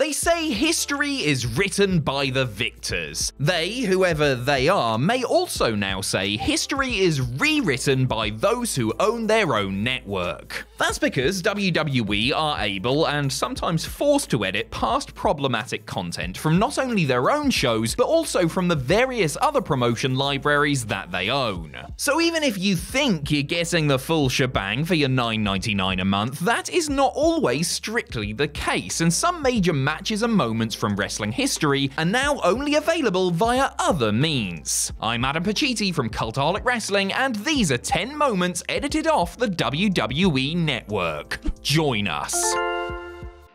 They say history is written by the victors. They, whoever they are, may also now say history is rewritten by those who own their own network. That's because WWE are able and sometimes forced to edit past problematic content from not only their own shows, but also from the various other promotion libraries that they own. So even if you think you're getting the full shebang for your $9.99 a month, that is not always strictly the case, and some major matches and moments from wrestling history are now only available via other means. I'm Adam Pacitti from Cultaholic Wrestling, and these are 10 moments edited off the WWE Network. Join us.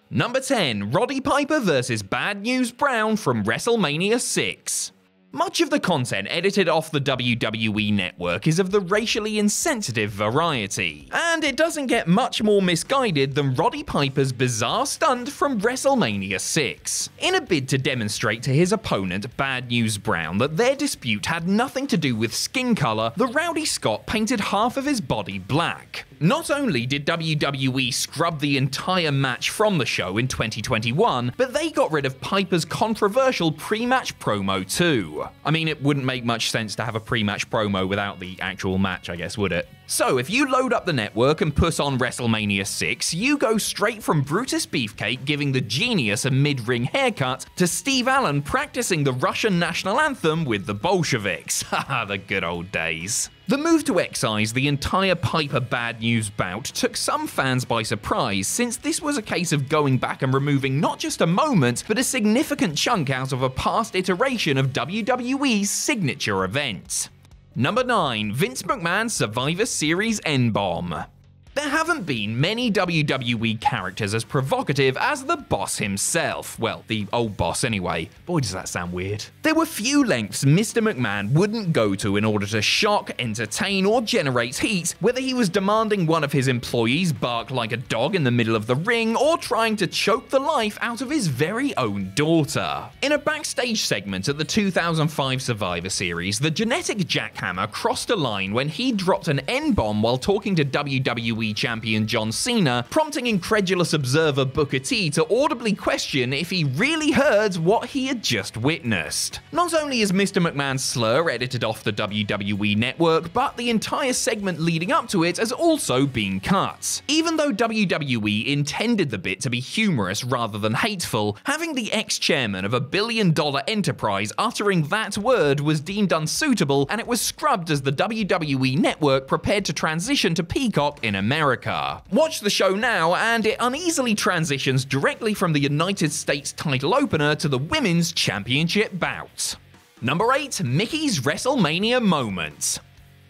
Number 10, Roddy Piper vs. Bad News Brown from WrestleMania 6. Much of the content edited off the WWE Network is of the racially insensitive variety, and it doesn't get much more misguided than Roddy Piper's bizarre stunt from WrestleMania 6. In a bid to demonstrate to his opponent, Bad News Brown, that their dispute had nothing to do with skin color, the Rowdy Scott painted half of his body black. Not only did WWE scrub the entire match from the show in 2021, but they got rid of Piper's controversial pre-match promo too. I mean, it wouldn't make much sense to have a pre-match promo without the actual match, I guess, would it? So if you load up the network and put on WrestleMania 6, you go straight from Brutus Beefcake giving the genius a mid-ring haircut to Steve Allen practicing the Russian national anthem with the Bolsheviks. Haha, the good old days. The move to excise the entire Piper Bad News bout took some fans by surprise, since this was a case of going back and removing not just a moment, but a significant chunk out of a past iteration of WWE's signature event. Number 9, Vince McMahon's Survivor Series N-bomb. There haven't been many WWE characters as provocative as the boss himself. Well, the old boss anyway. Boy, does that sound weird. There were few lengths Mr. McMahon wouldn't go to in order to shock, entertain, or generate heat, whether he was demanding one of his employees bark like a dog in the middle of the ring or trying to choke the life out of his very own daughter. In a backstage segment at the 2005 Survivor Series, the genetic jackhammer crossed a line when he dropped an N-bomb while talking to WWE champion John Cena, prompting incredulous observer Booker T to audibly question if he really heard what he had just witnessed. Not only is Mr. McMahon's slur edited off the WWE Network, but the entire segment leading up to it has also been cut. Even though WWE intended the bit to be humorous rather than hateful, having the ex-chairman of a billion-dollar enterprise uttering that word was deemed unsuitable, and it was scrubbed as the WWE Network prepared to transition to Peacock in America. Watch the show now, and it uneasily transitions directly from the United States title opener to the Women's Championship bout. Number 8, Mickey's WrestleMania Moment.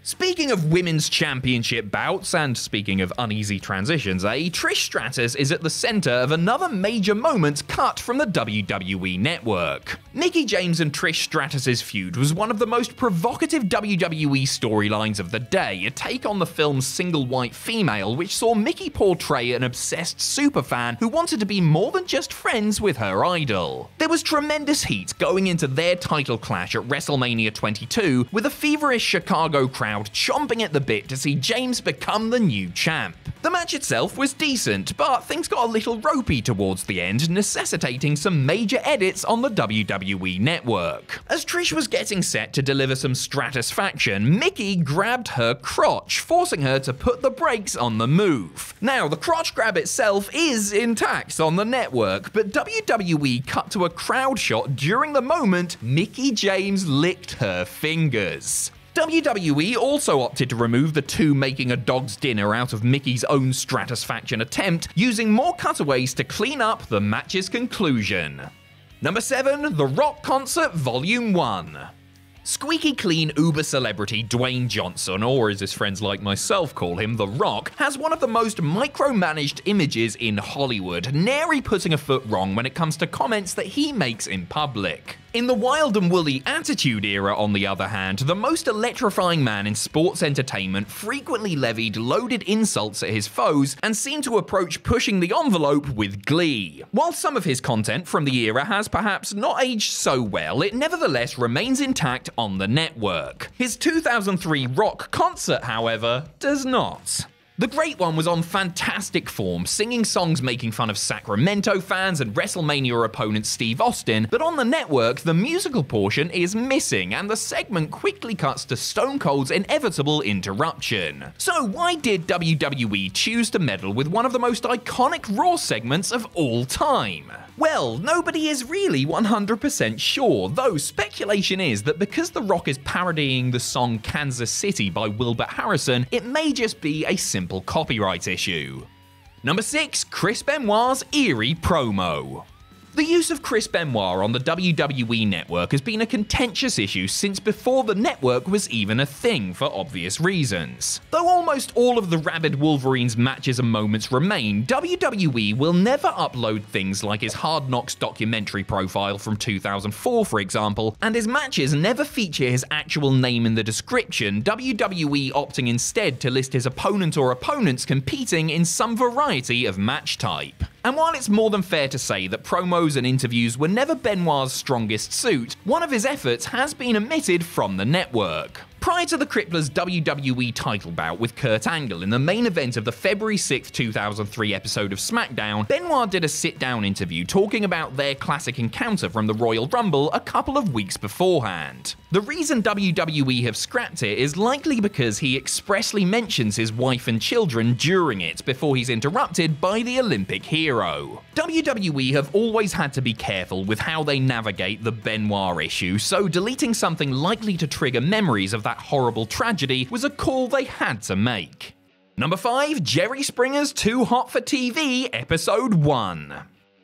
Speaking of women's championship bouts, and speaking of uneasy transitions, Trish Stratus is at the center of another major moment cut from the WWE Network. Mickie James and Trish Stratus's feud was one of the most provocative WWE storylines of the day, a take on the film's Single White Female, which saw Mickie portray an obsessed superfan who wanted to be more than just friends with her idol. There was tremendous heat going into their title clash at WrestleMania 22, with a feverish Chicago crowd chomping at the bit to see James become the new champ. The match itself was decent, but things got a little ropey towards the end, necessitating some major edits on the WWE Network. As Trish was getting set to deliver some stratisfaction, Mickie grabbed her crotch, forcing her to put the brakes on the move. Now, the crotch grab itself is intact on the network, but WWE cut to a crowd shot during the moment Mickie James licked her fingers. WWE also opted to remove the two making a dog's dinner out of Mickey's own stratisfaction attempt, using more cutaways to clean up the match's conclusion. Number 7, The Rock Concert Volume 1. Squeaky clean uber celebrity Dwayne Johnson, or as his friends like myself call him, The Rock, has one of the most micromanaged images in Hollywood, nary putting a foot wrong when it comes to comments that he makes in public. In the wild and woolly Attitude Era, on the other hand, the most electrifying man in sports entertainment frequently levied loaded insults at his foes and seemed to approach pushing the envelope with glee. While some of his content from the era has perhaps not aged so well, it nevertheless remains intact on the network. His 2003 Rock Concert, however, does not. The Great One was on fantastic form, singing songs making fun of Sacramento fans and WrestleMania opponent Steve Austin, but on the network, the musical portion is missing, and the segment quickly cuts to Stone Cold's inevitable interruption. So why did WWE choose to meddle with one of the most iconic Raw segments of all time? Well, nobody is really 100% sure, though speculation is that because The Rock is parodying the song Kansas City by Wilbur Harrison, it may just be a simple copyright issue. Number 6. Chris Benoit's eerie promo. The use of Chris Benoit on the WWE Network has been a contentious issue since before the network was even a thing, for obvious reasons. Though almost all of the Rabid Wolverine's matches and moments remain, WWE will never upload things like his Hard Knocks documentary profile from 2004, for example, and his matches never feature his actual name in the description, WWE opting instead to list his opponent or opponents competing in some variety of match type. And while it's more than fair to say that promos and interviews were never Benoit's strongest suit, one of his efforts has been omitted from the network. Prior to the Crippler's WWE title bout with Kurt Angle in the main event of the February 6, 2003 episode of SmackDown, Benoit did a sit-down interview talking about their classic encounter from the Royal Rumble a couple of weeks beforehand. The reason WWE have scrapped it is likely because he expressly mentions his wife and children during it before he's interrupted by the Olympic hero. WWE have always had to be careful with how they navigate the Benoit issue, so deleting something likely to trigger memories of that horrible tragedy was a call they had to make. Number 5. Jerry Springer's Too Hot for TV, Episode 1.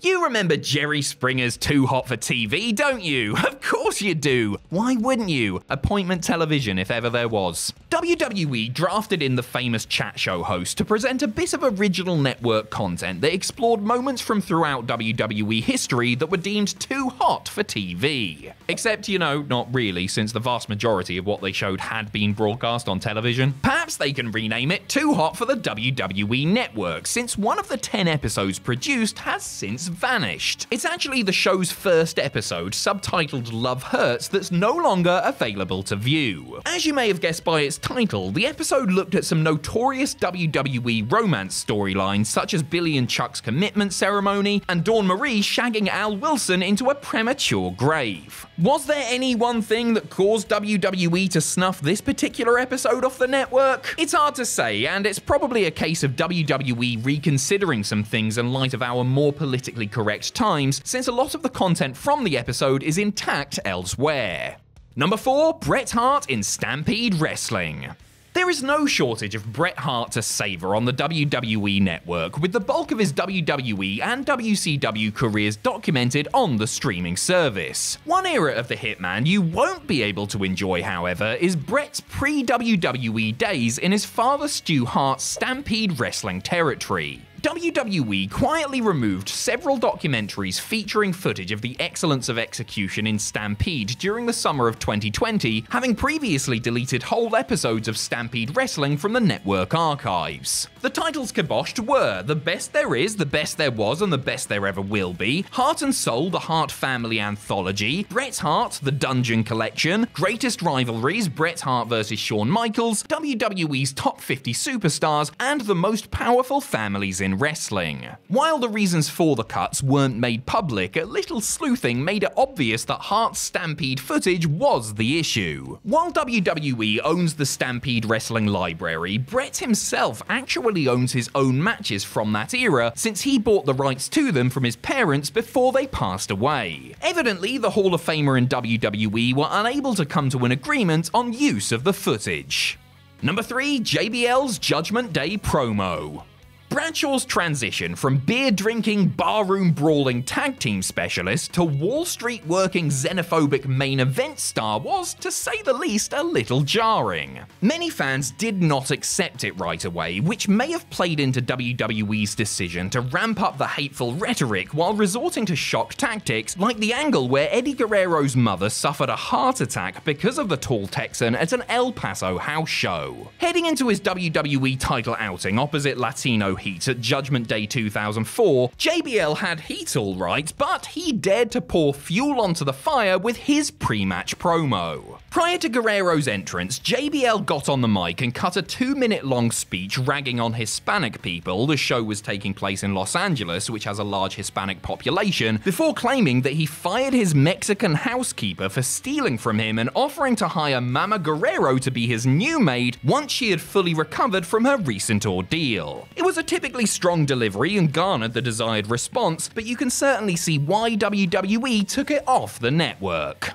You remember Jerry Springer's Too Hot for TV, don't you? Of course you do! Why wouldn't you? Appointment television, if ever there was. WWE drafted in the famous chat show host to present a bit of original network content that explored moments from throughout WWE history that were deemed too hot for TV. Except, you know, not really, since the vast majority of what they showed had been broadcast on television. Perhaps they can rename it Too Hot for the WWE Network, since one of the 10 episodes produced has since vanished. It's actually the show's first episode, subtitled Love Hurts, that's no longer available to view. As you may have guessed by its title, the episode looked at some notorious WWE romance storylines such as Billy and Chuck's commitment ceremony and Dawn Marie shagging Al Wilson into a premature grave. Was there any one thing that caused WWE to snuff this particular episode off the network? It's hard to say, and it's probably a case of WWE reconsidering some things in light of our more politically correct times, since a lot of the content from the episode is intact elsewhere. Number 4. Bret Hart in Stampede Wrestling. There is no shortage of Bret Hart to savour on the WWE Network, with the bulk of his WWE and WCW careers documented on the streaming service. One era of the Hitman you won't be able to enjoy, however, is Bret's pre-WWE days in his father Stu Hart's Stampede Wrestling territory. WWE quietly removed several documentaries featuring footage of the excellence of execution in Stampede during the summer of 2020, having previously deleted whole episodes of Stampede Wrestling from the network archives. The titles kiboshed were The Best There Is, The Best There Was, and The Best There Ever Will Be, Heart and Soul, The Hart Family Anthology, Bret Hart, The Dungeon Collection, Greatest Rivalries, Bret Hart vs. Shawn Michaels, WWE's Top 50 Superstars, and The Most Powerful Families in Wrestling. While the reasons for the cuts weren't made public, a little sleuthing made it obvious that Hart's Stampede footage was the issue. While WWE owns the Stampede Wrestling library, Bret himself actually owns his own matches from that era, since he bought the rights to them from his parents before they passed away. Evidently, the Hall of Famer and WWE were unable to come to an agreement on use of the footage. Number 3. JBL's Judgment Day promo. Bradshaw's transition from beer-drinking, barroom-brawling tag team specialist to Wall Street-working, xenophobic main event star was, to say the least, a little jarring. Many fans did not accept it right away, which may have played into WWE's decision to ramp up the hateful rhetoric while resorting to shock tactics, like the angle where Eddie Guerrero's mother suffered a heart attack because of the tall Texan at an El Paso house show. Heading into his WWE title outing opposite Latino heat at Judgment Day 2004, JBL had heat all right, but he dared to pour fuel onto the fire with his pre-match promo. Prior to Guerrero's entrance, JBL got on the mic and cut a 2-minute-long speech ragging on Hispanic people. The show was taking place in Los Angeles, which has a large Hispanic population, before claiming that he fired his Mexican housekeeper for stealing from him and offering to hire Mama Guerrero to be his new maid once she had fully recovered from her recent ordeal. It was a typically strong delivery and garnered the desired response, but you can certainly see why WWE took it off the network.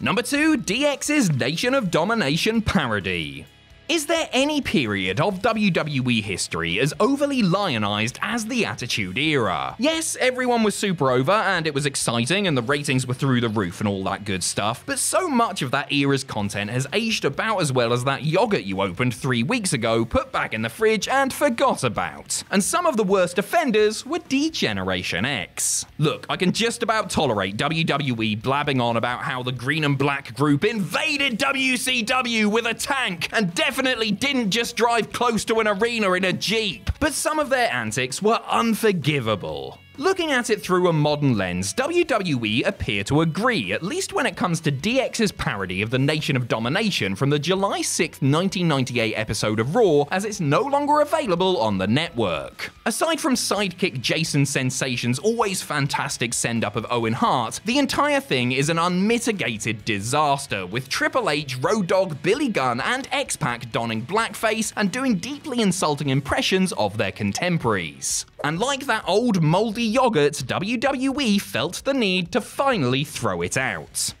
Number 2, DX's Nation of Domination parody. Is there any period of WWE history as overly lionized as the Attitude Era? Yes, everyone was super over and it was exciting and the ratings were through the roof and all that good stuff, but so much of that era's content has aged about as well as that yogurt you opened 3 weeks ago, put back in the fridge and forgot about. And some of the worst offenders were D-Generation X. Look, I can just about tolerate WWE blabbing on about how the green and black group invaded WCW with a tank and definitely didn't just drive close to an arena in a Jeep, but some of their antics were unforgivable. Looking at it through a modern lens, WWE appear to agree, at least when it comes to DX's parody of the Nation of Domination from the July 6, 1998 episode of Raw, as it's no longer available on the network. Aside from sidekick Jason Sensation's always fantastic send-up of Owen Hart, the entire thing is an unmitigated disaster, with Triple H, Road Dogg, Billy Gunn, and X-Pac donning blackface and doing deeply insulting impressions of their contemporaries. And like that old moldy yogurt, WWE felt the need to finally throw it out.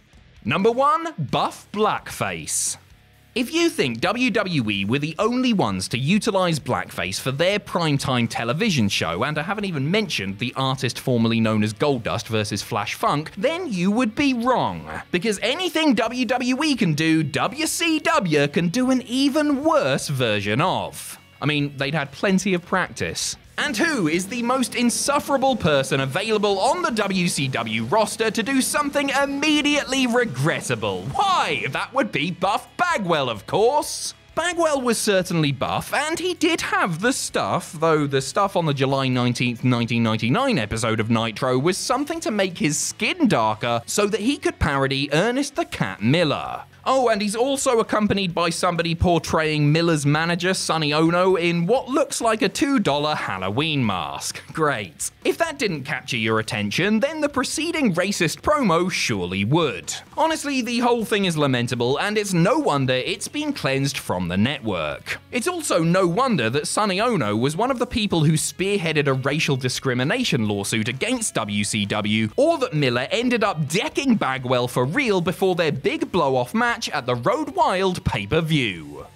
Number 1, Buff Blackface. If you think WWE were the only ones to utilize blackface for their primetime television show, and I haven't even mentioned the artist formerly known as Goldust versus Flash Funk, then you would be wrong. Because anything WWE can do, WCW can do an even worse version of. I mean, they'd had plenty of practice. And who is the most insufferable person available on the WCW roster to do something immediately regrettable? Why, that would be Buff Bagwell, of course. Bagwell was certainly buff, and he did have the stuff, though the stuff on the July 19th, 1999 episode of Nitro was something to make his skin darker so that he could parody Ernest the Cat Miller. Oh, and he's also accompanied by somebody portraying Miller's manager, Sonny Ono, in what looks like a $2 Halloween mask. Great. If that didn't capture your attention, then the preceding racist promo surely would. Honestly, the whole thing is lamentable, and it's no wonder it's been cleansed from the network. It's also no wonder that Sonny Ono was one of the people who spearheaded a racial discrimination lawsuit against WCW, or that Miller ended up decking Bagwell for real before their big blow-off match at the Road Wild pay-per-view.